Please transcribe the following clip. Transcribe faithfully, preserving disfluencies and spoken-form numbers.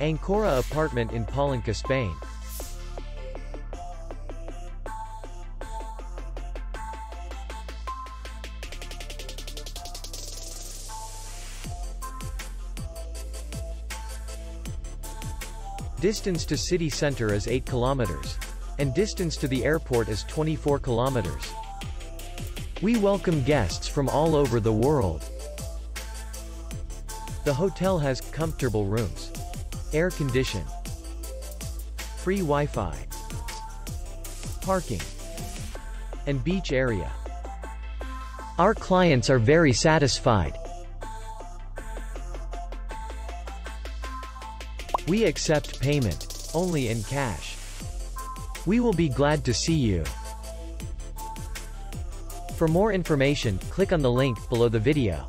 Ancora Apartment in Pollenca, Spain. Distance to city center is eight kilometers. And distance to the airport is twenty-four kilometers. We welcome guests from all over the world. The hotel has comfortable rooms, air condition, free Wi-Fi, parking, and beach area. Our clients are very satisfied. We accept payment only in cash. We will be glad to see you. For more information, click on the link below the video.